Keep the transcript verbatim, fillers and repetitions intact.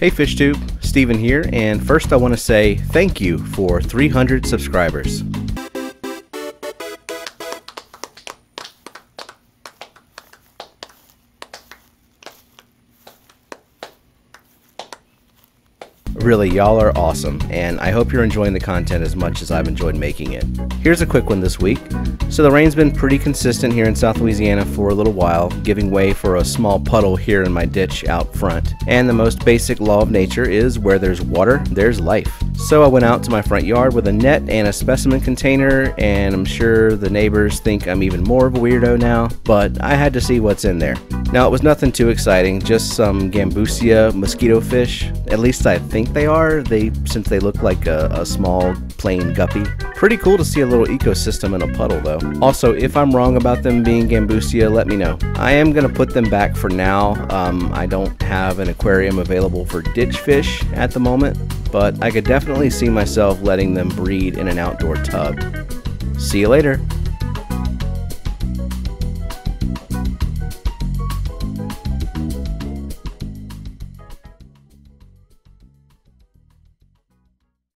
Hey FishTube, Steven here, and first I want to say thank you for three hundred subscribers. Really, y'all are awesome, and I hope you're enjoying the content as much as I've enjoyed making it. Here's a quick one this week. So the rain's been pretty consistent here in South Louisiana for a little while, giving way for a small puddle here in my ditch out front. And the most basic law of nature is where there's water, there's life. So I went out to my front yard with a net and a specimen container, and I'm sure the neighbors think I'm even more of a weirdo now, but I had to see what's in there. Now, it was nothing too exciting, just some Gambusia mosquito fish. At least I think they are, they since they look like a, a small plain guppy. Pretty cool to see a little ecosystem in a puddle though. Also, if I'm wrong about them being Gambusia, let me know. I am going to put them back for now. Um, I don't have an aquarium available for ditch fish at the moment, but I could definitely see myself letting them breed in an outdoor tub. See you later!